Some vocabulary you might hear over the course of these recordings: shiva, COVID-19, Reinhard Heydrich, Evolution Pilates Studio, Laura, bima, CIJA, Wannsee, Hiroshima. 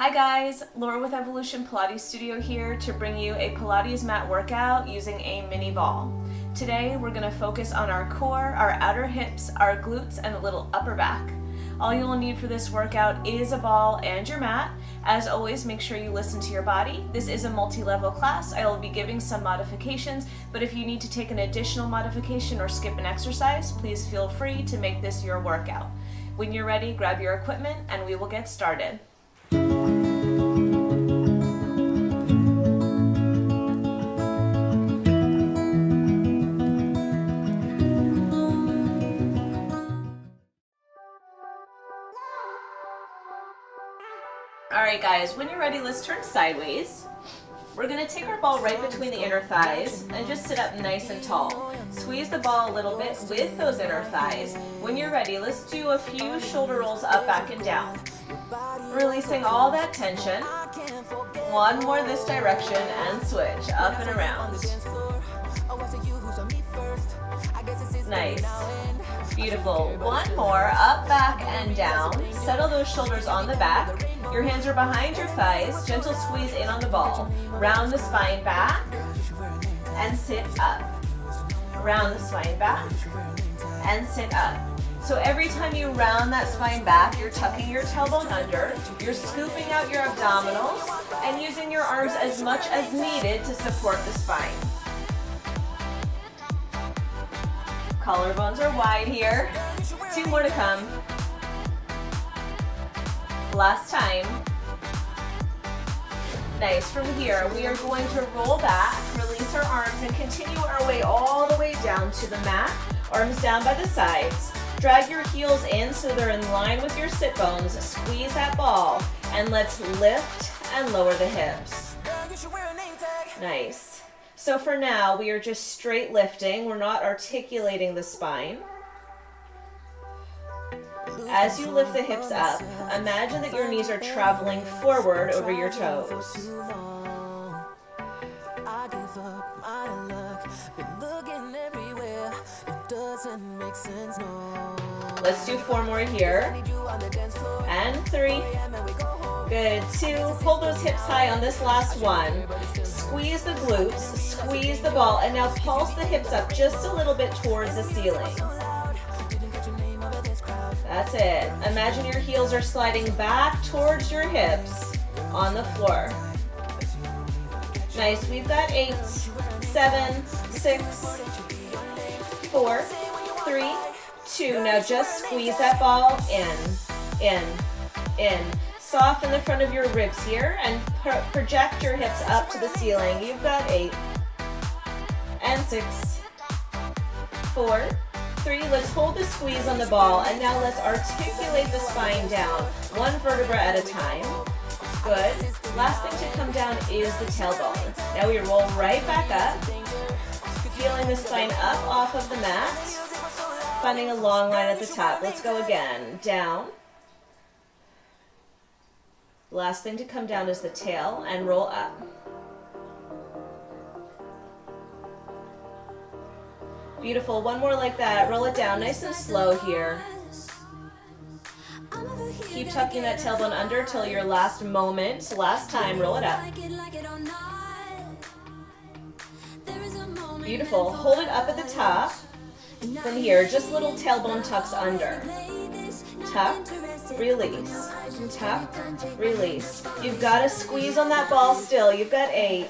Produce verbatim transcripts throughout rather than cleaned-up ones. Hi guys, Laura with Evolution Pilates Studio here to bring you a Pilates mat workout using a mini ball. Today we're going to focus on our core, our outer hips, our glutes, and a little upper back. All you'll need for this workout is a ball and your mat. As always, make sure you listen to your body. This is a multi-level class. I will be giving some modifications, but if you need to take an additional modification or skip an exercise, please feel free to make this your workout. When you're ready, grab your equipment and we will get started. Alright guys, when you're ready, let's turn sideways. We're going to take our ball right between the inner thighs and just sit up nice and tall. Squeeze the ball a little bit with those inner thighs. When you're ready, let's do a few shoulder rolls up, back, and down. Releasing all that tension. One more this direction and switch up and around. Nice. Beautiful. One more, up, back, and down. Settle those shoulders on the back. Your hands are behind your thighs. Gentle squeeze in on the ball. Round the spine back and sit up. Round the spine back and sit up. So every time you round that spine back, you're tucking your tailbone under, you're scooping out your abdominals, and using your arms as much as needed to support the spine. Collarbones are wide here. Two more to come. Last time. Nice. From here, we are going to roll back, release our arms, and continue our way all the way down to the mat. Arms down by the sides. Drag your heels in so they're in line with your sit bones. Squeeze that ball. And let's lift and lower the hips. Nice. So for now, we are just straight lifting. We're not articulating the spine. As you lift the hips up, imagine that your knees are traveling forward over your toes. Let's do four more here. And three. Good. Two. Pull those hips high on this last one. Squeeze the glutes. Squeeze the ball. And now pulse the hips up just a little bit towards the ceiling. That's it. Imagine your heels are sliding back towards your hips on the floor. Nice. We've got eight, seven, six, four, three, two. Now just squeeze that ball in, in, in. Soften the front of your ribs here and pro- project your hips up to the ceiling. You've got eight and six, four, three. Let's hold the squeeze on the ball and now let's articulate the spine down, one vertebra at a time. Good. Last thing to come down is the tailbone. Now we roll right back up, feeling the spine up off of the mat, finding a long line at the top. Let's go again. Down. Last thing to come down is the tail and roll up. Beautiful. One more like that. Roll it down nice and slow here. Keep tucking that tailbone under till your last moment. Last time, roll it up. Beautiful. Hold it up at the top. From here, just little tailbone tucks under. Tuck, release, tuck, release. You've got to squeeze on that ball still. You've got eight,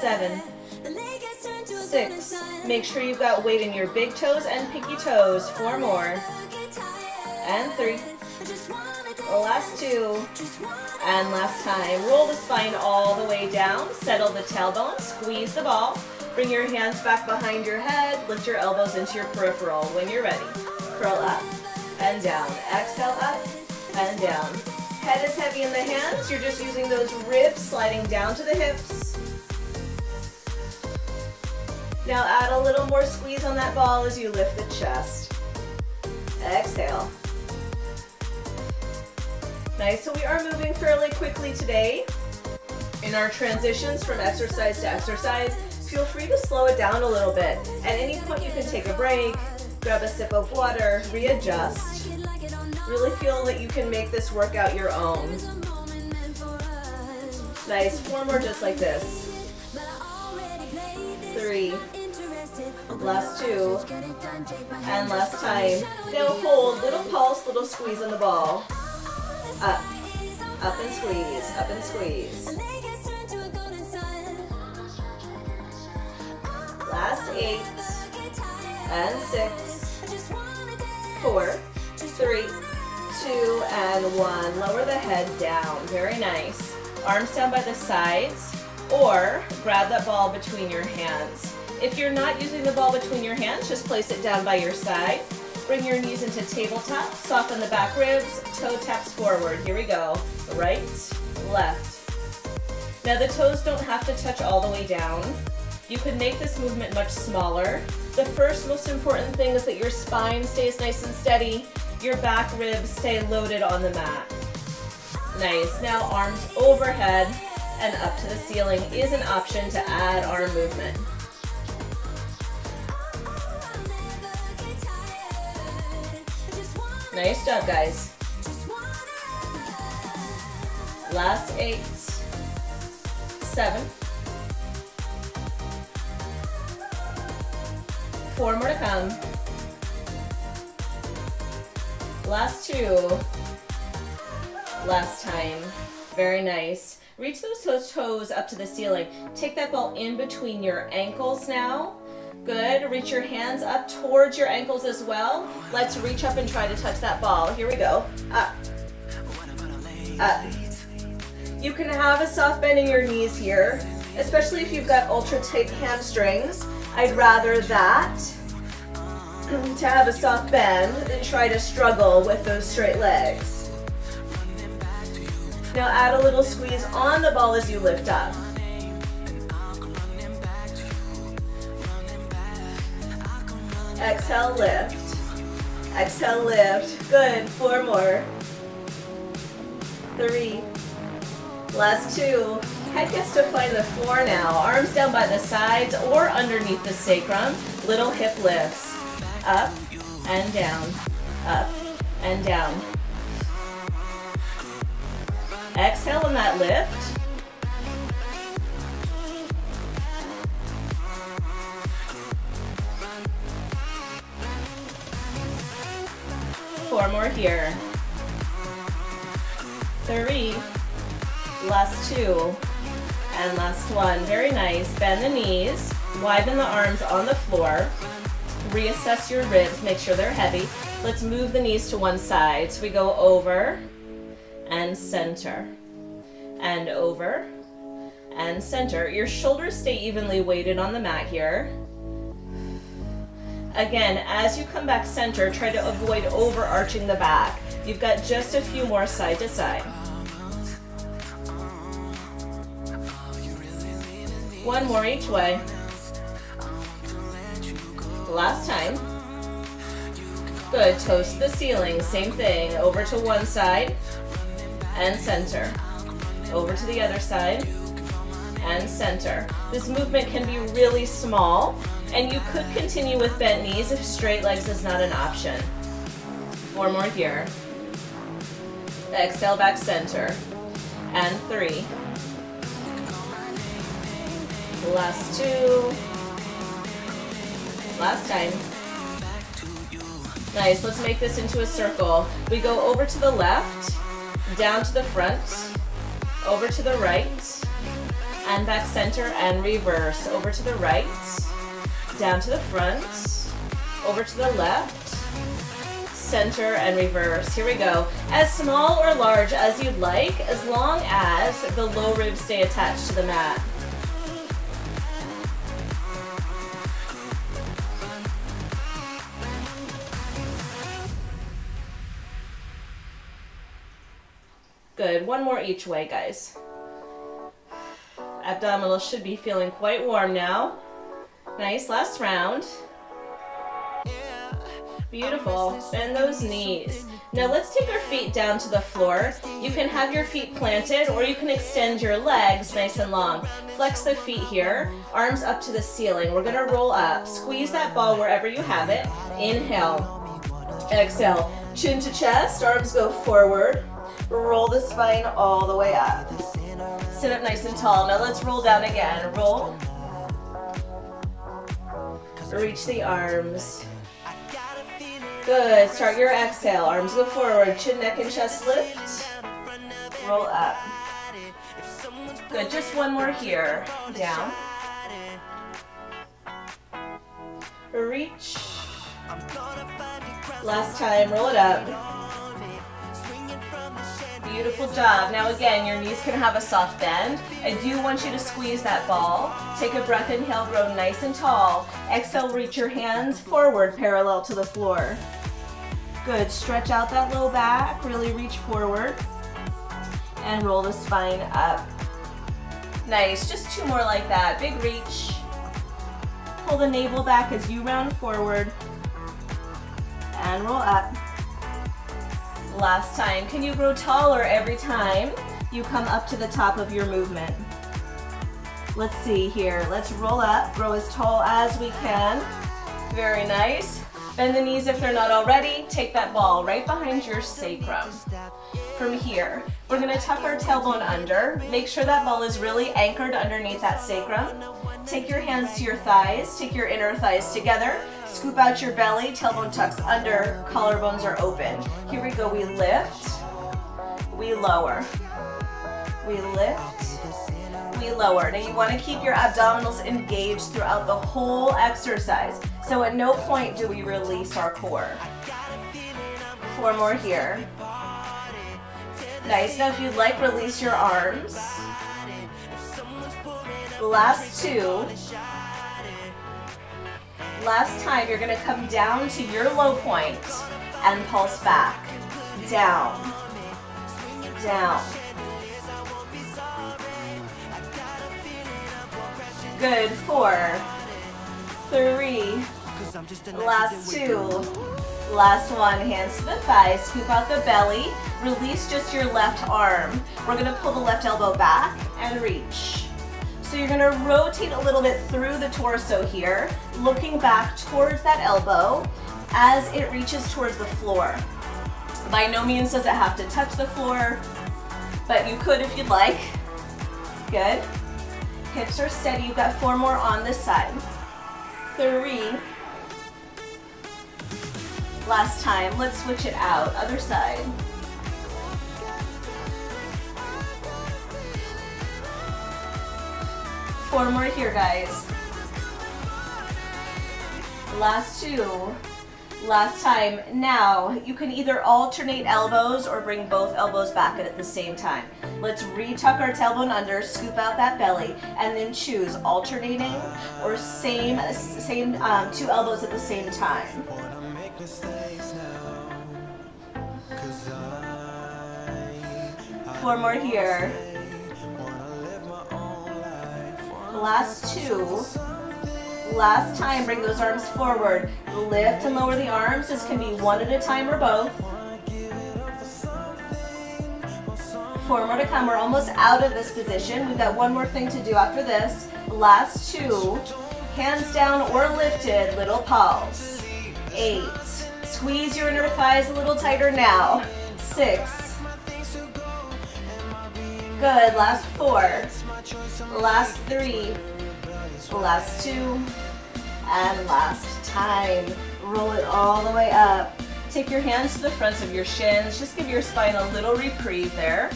seven, six. Make sure you've got weight in your big toes and pinky toes. Four more, and three. Last two, and last time. Roll the spine all the way down. Settle the tailbone. Squeeze the ball. Bring your hands back behind your head. Lift your elbows into your peripheral when you're ready. Curl up and down. Exhale up and down. Head is heavy in the hands. You're just using those ribs sliding down to the hips. Now add a little more squeeze on that ball as you lift the chest. Exhale. Nice. So we are moving fairly quickly today. In our transitions from exercise to exercise, feel free to slow it down a little bit. At any point you can take a break, grab a sip of water, readjust. Really feel that you can make this workout your own. Nice, four more just like this. Three, last two, and last time. Now hold, little pulse, little squeeze on the ball. Up, up and squeeze, up and squeeze. Last eight, and six, four, three, two, and one. Lower the head down, very nice. Arms down by the sides, or grab that ball between your hands. If you're not using the ball between your hands, just place it down by your side. Bring your knees into tabletop, soften the back ribs, toe taps forward. Here we go, right, left. Now the toes don't have to touch all the way down. You can make this movement much smaller. The first most important thing is that your spine stays nice and steady, your back ribs stay loaded on the mat. Nice, now arms overhead and up to the ceiling is an option to add arm movement. Nice job, guys. Last eight, seven, four more to come. Last two, last time. Very nice. Reach those toes up to the ceiling. Take that ball in between your ankles now. Good, reach your hands up towards your ankles as well. Let's reach up and try to touch that ball. Here we go, up, up. You can have a soft bend in your knees here, especially if you've got ultra tight hamstrings. I'd rather that to have a soft bend than try to struggle with those straight legs. Now add a little squeeze on the ball as you lift up. Exhale, lift. Exhale, lift. Good. Four more. Three. Last two. Head gets to find the floor now. Arms down by the sides or underneath the sacrum. Little hip lifts. Up and down. Up and down. Exhale on that lift. Four more here. Three, last two, and last one. Very nice. Bend the knees, widen the arms on the floor. Reassess your ribs, make sure they're heavy. Let's move the knees to one side. So we go over and center, and over and center. Your shoulders stay evenly weighted on the mat here. Again, as you come back center, try to avoid overarching the back. You've got just a few more side to side. One more each way. Last time. Good, toes to the ceiling, same thing. Over to one side and center. Over to the other side and center. This movement can be really small. And you could continue with bent knees if straight legs is not an option. Four more here. Exhale back center. And three. Last two. Last time. Nice, let's make this into a circle. We go over to the left, down to the front, over to the right, and back center and reverse. Over to the right. Down to the front, over to the left, center and reverse. Here we go. As small or large as you'd like, as long as the low ribs stay attached to the mat. Good, one more each way, guys. Abdominals should be feeling quite warm now. Nice, last round. Beautiful, bend those knees. Now let's take our feet down to the floor. You can have your feet planted or you can extend your legs nice and long. Flex the feet here, arms up to the ceiling. We're gonna roll up, squeeze that ball wherever you have it. Inhale, exhale, Chin to chest, arms go forward. Roll the spine all the way up. Sit up nice and tall. Now let's roll down again. Roll. Reach the arms. Good. Start your exhale. Arms go forward. Chin, neck, and chest lift. Roll up. Good. Just one more here. Down. Reach. Last time. Roll it up. Beautiful job. Now again, your knees can have a soft bend. I do want you to squeeze that ball. Take a breath. Inhale. Row nice and tall. Exhale. Reach your hands forward parallel to the floor. Good. Stretch out that low back. Really reach forward. And roll the spine up. Nice, just two more like that. Big reach. Pull the navel back as you round forward. And roll up. Last time. Can you grow taller every time you come up to the top of your movement? Let's see here. Let's roll up. Grow as tall as we can. Very nice. Bend the knees if they're not already. Take that ball right behind your sacrum. From here, we're going to tuck our tailbone under. Make sure that ball is really anchored underneath that sacrum. Take your hands to your thighs. Take your inner thighs together. Scoop out your belly. Tailbone tucks under. Collarbones are open. Here we go. We lift. We lower. We lift. We lower. Now you want to keep your abdominals engaged throughout the whole exercise. So at no point do we release our core. Four more here. Nice. Now if you'd like, release your arms. Last two. Last time, you're going to come down to your low point and pulse back. Down. Down. Good. Four. Three. Last two. Last one. Hands to the thighs. Scoop out the belly. Release just your left arm. We're going to pull the left elbow back and reach. So you're going to rotate a little bit through the torso here, looking back towards that elbow as it reaches towards the floor. By no means does it have to touch the floor, but you could if you'd like. Good. Hips are steady. You've got four more on this side. Three. Last time. Let's switch it out. Other side. Four more here, guys. Last two. Last time. Now, you can either alternate elbows or bring both elbows back at the same time. Let's re-tuck our tailbone under, scoop out that belly, and then choose alternating or same, same um, two elbows at the same time. Four more here. Last two. Last time, bring those arms forward. Lift and lower the arms. This can be one at a time or both. Four more to come. We're almost out of this position. We've got one more thing to do after this. Last two. Hands down or lifted. Little pulse. Eight. Squeeze your inner thighs a little tighter now. Six. Good. Last four. Last three, last two, and last time. Roll it all the way up. Take your hands to the fronts of your shins. Just give your spine a little reprieve there.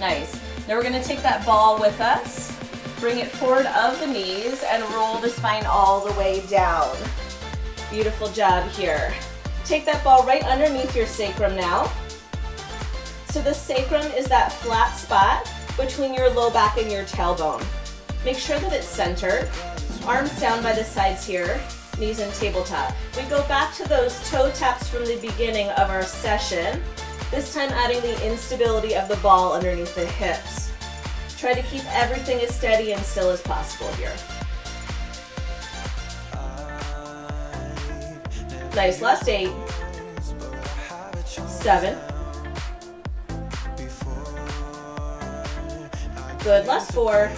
Nice. Now we're going to take that ball with us. Bring it forward of the knees and roll the spine all the way down. Beautiful job here. Take that ball right underneath your sacrum now. So the sacrum is that flat spot between your low back and your tailbone. Make sure that it's centered. Arms down by the sides here, knees in tabletop. We go back to those toe taps from the beginning of our session, this time adding the instability of the ball underneath the hips. Try to keep everything as steady and still as possible here. Nice, last eight, seven, good, last four,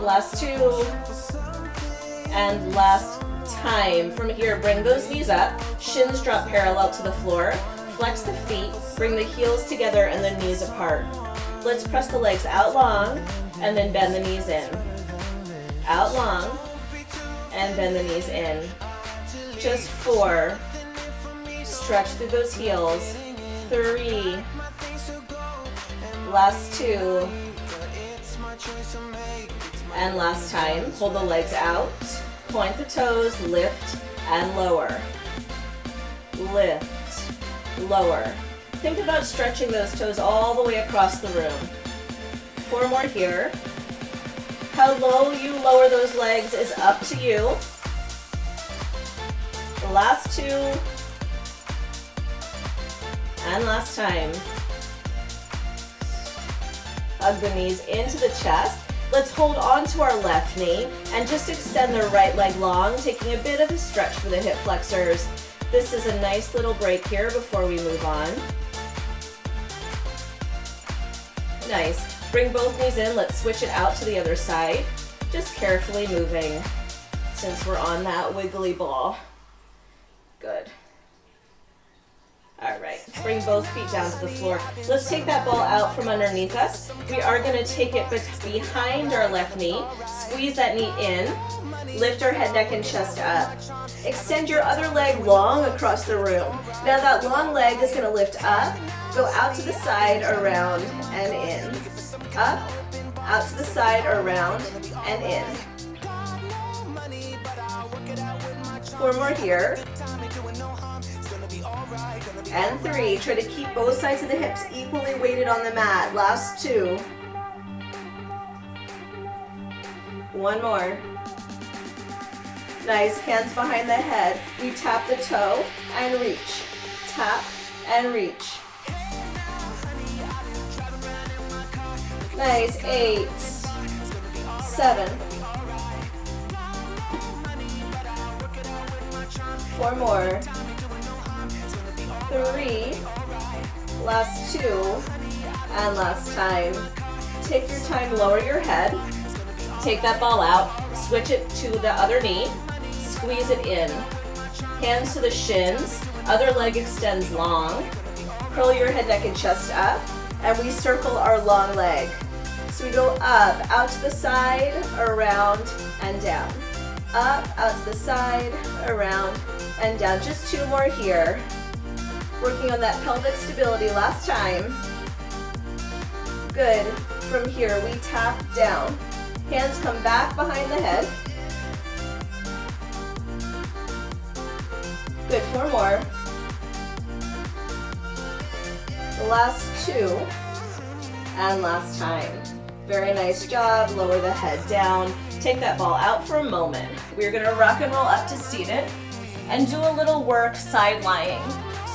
last two, and last time. From here, bring those knees up, shins drop parallel to the floor, flex the feet, bring the heels together and the knees apart. Let's press the legs out long and then bend the knees in. Out long and bend the knees in. Just four. Stretch through those heels. Three. Last two. And last time. Hold the legs out. Point the toes. Lift and lower. Lift. Lower. Think about stretching those toes all the way across the room. Four more here. How low you lower those legs is up to you. Last two. And last time. Hug the knees into the chest. Let's hold on to our left knee and just extend the right leg long, taking a bit of a stretch for the hip flexors. This is a nice little break here before we move on. Nice. Bring both knees in. Let's switch it out to the other side. Just carefully moving since we're on that wiggly ball. Good. All right. Bring both feet down to the floor. Let's take that ball out from underneath us. We are going to take it behind our left knee. Squeeze that knee in. Lift our head, neck, and chest up. Extend your other leg long across the room. Now that long leg is going to lift up, go out to the side, around, and in. Up, out to the side, around, and in. Four more here. And three. Try to keep both sides of the hips equally weighted on the mat. Last two. One more. Nice, hands behind the head. We tap the toe and reach. Tap and reach. Nice, eight, seven. Four more. Three, last two, and last time. Take your time, lower your head. Take that ball out, switch it to the other knee. Squeeze it in. Hands to the shins. Other leg extends long. Curl your head, neck, and chest up. And we circle our long leg. So we go up, out to the side, around, and down. Up, out to the side, around, and down. Just two more here. Working on that pelvic stability last time. Good. From here, we tap down. Hands come back behind the head. Good, four more. The last two, and last time. Very nice job, lower the head down. Take that ball out for a moment. We're gonna rock and roll up to seated and do a little work side lying.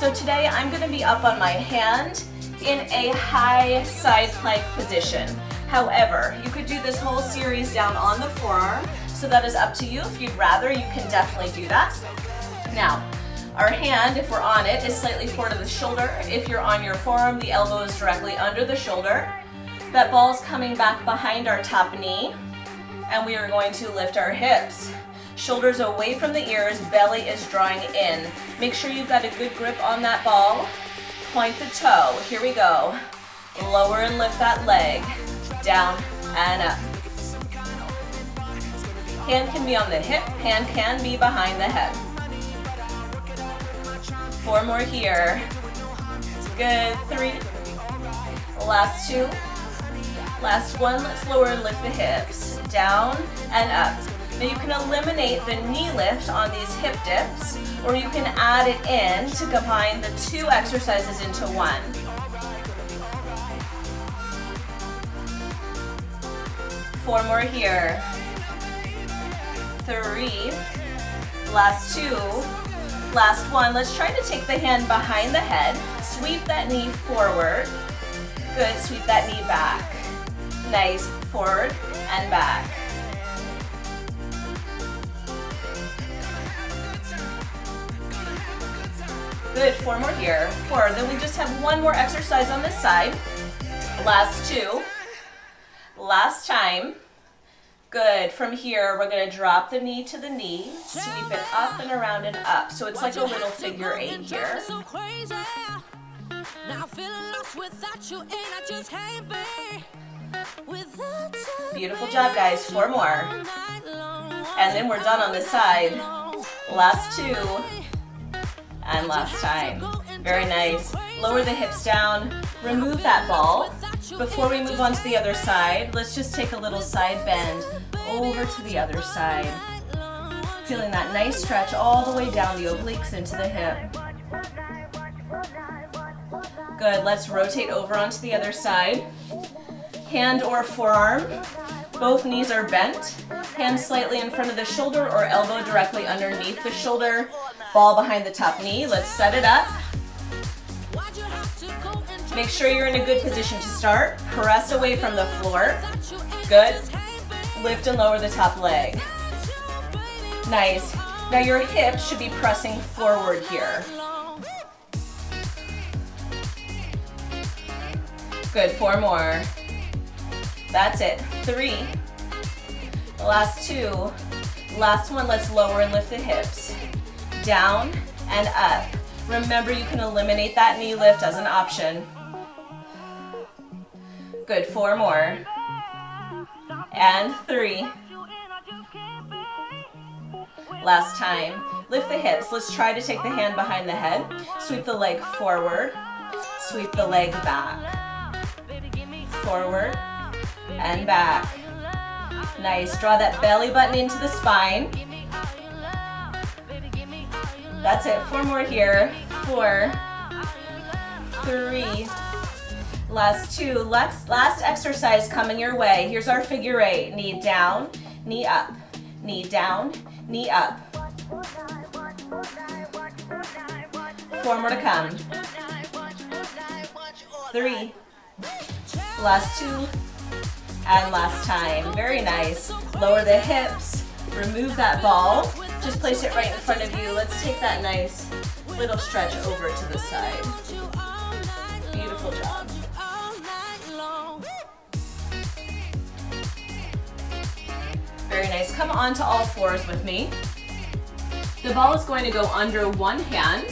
So today I'm gonna be up on my hand in a high side plank position. However, you could do this whole series down on the forearm, so that is up to you. If you'd rather, you can definitely do that. Now, our hand, if we're on it, is slightly forward of the shoulder. If you're on your forearm, the elbow is directly under the shoulder. That ball's coming back behind our top knee, and we are going to lift our hips. Shoulders away from the ears, belly is drawing in. Make sure you've got a good grip on that ball. Point the toe, here we go. Lower and lift that leg, down and up. Hand can be on the hip, hand can be behind the head. Four more here. Good, three. Last two. Last one, let's lower and lift the hips. Down and up. Now you can eliminate the knee lift on these hip dips, or you can add it in to combine the two exercises into one. Four more here. Three. Last two. Last one. Let's try to take the hand behind the head. Sweep that knee forward. Good. Sweep that knee back. Nice. Forward and back. Good. Four more here. Four. Then we just have one more exercise on this side. Last two. Last time. Good. From here, we're going to drop the knee to the knee, sweep it up and around and up. So it's like a little figure eight here. Beautiful job, guys. Four more. And then we're done on this side. Last two. And last time. Very nice. Lower the hips down. Remove that ball. Before we move on to the other side, let's just take a little side bend over to the other side. Feeling that nice stretch all the way down the obliques into the hip. Good, let's rotate over onto the other side. Hand or forearm, both knees are bent. Hand slightly in front of the shoulder or elbow directly underneath the shoulder. Ball behind the top knee, let's set it up. Make sure you're in a good position to start. Press away from the floor. Good. Lift and lower the top leg. Nice. Now your hips should be pressing forward here. Good. Four more. That's it. Three. Last two. Last one. Let's lower and lift the hips. Down and up. Remember, you can eliminate that knee lift as an option. Good, four more. And three. Last time. Lift the hips. Let's try to take the hand behind the head. Sweep the leg forward. Sweep the leg back. Forward and back. Nice. Draw that belly button into the spine. That's it. Four more here. Four. Three. Last two, last, last exercise coming your way. Here's our figure eight. Knee down, knee up, knee down, knee up. Four more to come. Three. Last two, and last time. Very nice. Lower the hips, remove that ball. Just place it right in front of you. Let's take that nice little stretch over to the side. Beautiful job. Very nice. Come on to all fours with me. The ball is going to go under one hand,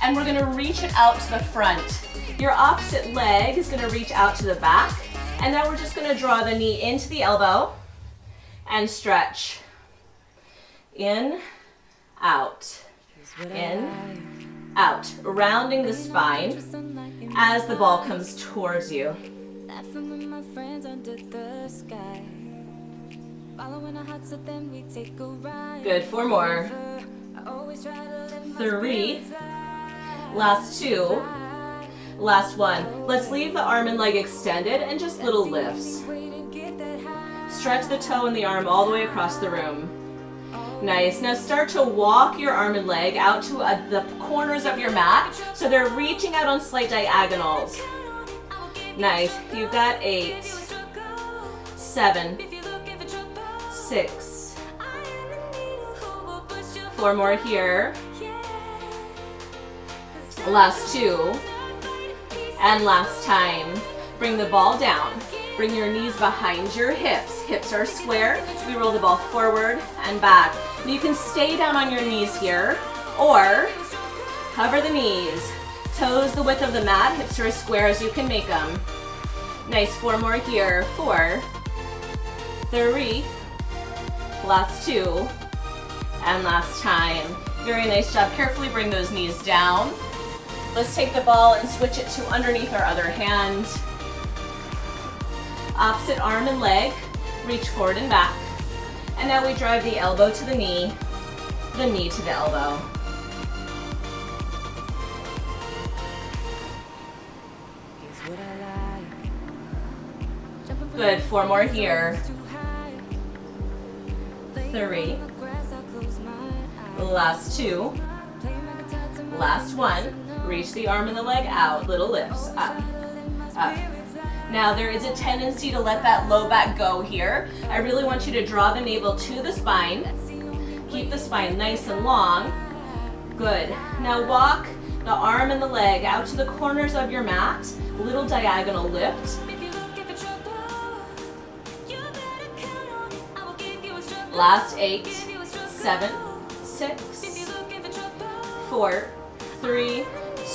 and we're going to reach it out to the front. Your opposite leg is going to reach out to the back, and now we're just going to draw the knee into the elbow and stretch. In, out, in, out. Rounding the spine as the ball comes towards you. Good, four more. Three. Last two. Last one. Let's leave the arm and leg extended and just little lifts. Stretch the toe and the arm all the way across the room. Nice. Now start to walk your arm and leg out to uh, the corners of your mat so they're reaching out on slight diagonals. Nice. You've got eight, seven, six, four more here, last two, and last time. Bring the ball down. Bring your knees behind your hips. Hips are square. We roll the ball forward and back. Now you can stay down on your knees here or hover the knees. Toes the width of the mat. Hips are as square as you can make them. Nice. Four more here. Four. Three. Last two. And last time. Very nice job. Carefully bring those knees down. Let's take the ball and switch it to underneath our other hand. Opposite arm and leg, reach forward and back. And now we drive the elbow to the knee, the knee to the elbow. Good, four more here. Three. Last two. Last one. Reach the arm and the leg out, little lifts, up, up. Now there is a tendency to let that low back go here. I really want you to draw the navel to the spine. Keep the spine nice and long. Good. Now walk the arm and the leg out to the corners of your mat. Little diagonal lift. Last eight, seven, six, four, three,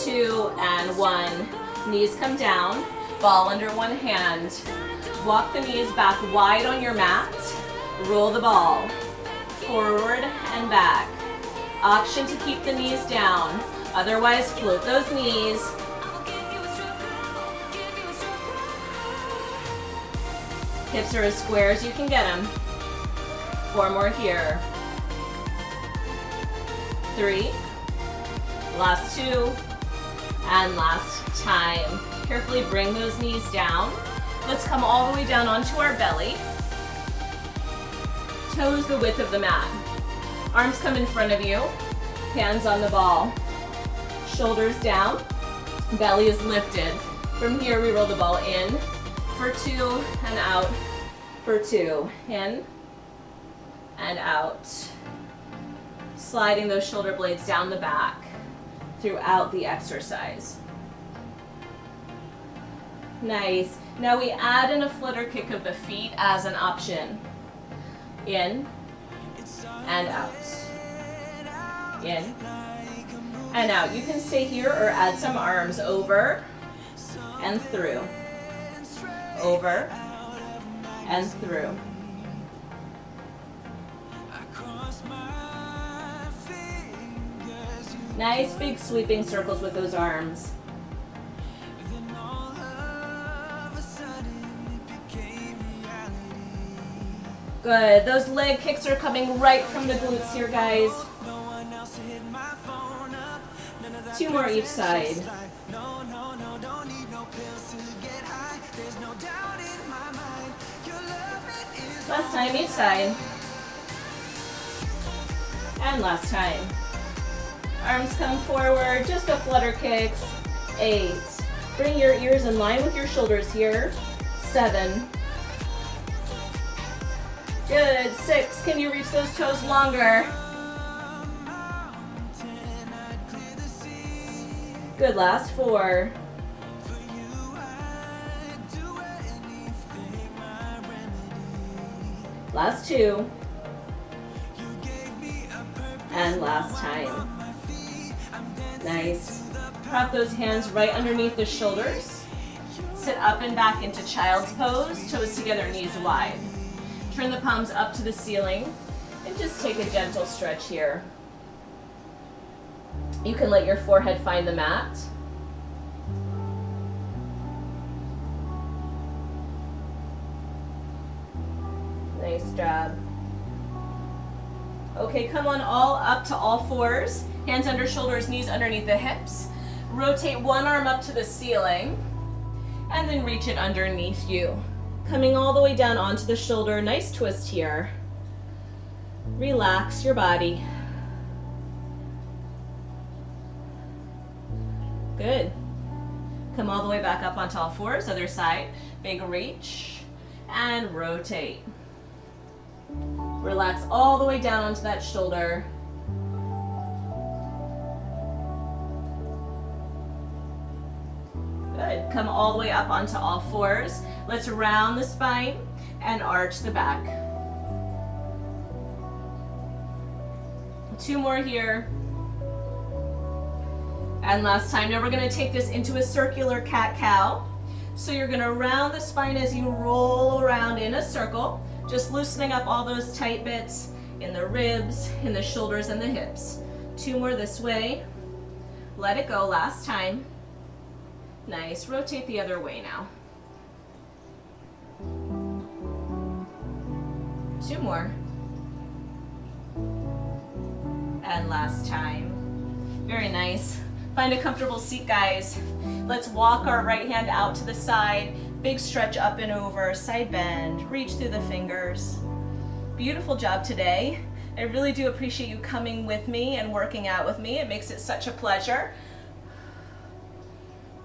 two, and one. Knees come down, ball under one hand. Walk the knees back wide on your mat. Roll the ball. Forward and back. Option to keep the knees down. Otherwise, float those knees. Hips are as square as you can get them. Four more here. Three. Last two. And last time. Carefully bring those knees down. Let's come all the way down onto our belly. Toes the width of the mat. Arms come in front of you. Hands on the ball. Shoulders down. Belly is lifted. From here, we roll the ball in for two and out for two. In and out. Sliding those shoulder blades down the back throughout the exercise. Nice. Now we add in a flutter kick of the feet as an option. In and out. In and out. You can stay here or add some arms over and through. Over and through. Nice big sweeping circles with those arms. Good. Those leg kicks are coming right from the glutes here, guys. Two more each side. Last time each side. And last time. Arms come forward, just a flutter kicks. Eight. Bring your ears in line with your shoulders here. Seven. Good. Six. Can you reach those toes longer? Good. Last four. Last two. And last time. Nice. Prop those hands right underneath the shoulders. Sit up and back into child's pose. Toes together, knees wide. Turn the palms up to the ceiling and just take a gentle stretch here. You can let your forehead find the mat. Nice job. Okay, come on all up to all fours. Hands under shoulders, knees underneath the hips. Rotate one arm up to the ceiling and then reach it underneath you. Coming all the way down onto the shoulder. Nice twist here. Relax your body. Good. Come all the way back up onto all fours. Other side. Big reach and rotate. Relax all the way down onto that shoulder. Good. Come all the way up onto all fours. Let's round the spine and arch the back. Two more here. And last time. Now we're going to take this into a circular cat-cow. So you're going to round the spine as you roll around in a circle, just loosening up all those tight bits in the ribs, in the shoulders, and the hips. Two more this way. Let it go. Last time. Nice. Rotate the other way now. Two more. And last time. Very nice. Find a comfortable seat, guys. Let's walk our right hand out to the side. Big stretch up and over. Side bend. Reach through the fingers. Beautiful job today. I really do appreciate you coming with me and working out with me. It makes it such a pleasure.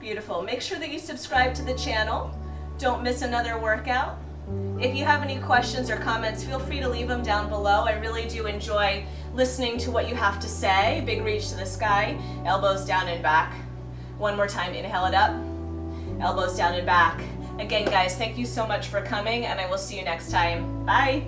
Beautiful. Make sure that you subscribe to the channel. Don't miss another workout. If you have any questions or comments, feel free to leave them down below. I really do enjoy listening to what you have to say. Big reach to the sky, elbows down and back. One more time, inhale it up, elbows down and back. Again, guys, thank you so much for coming, and I will see you next time. Bye.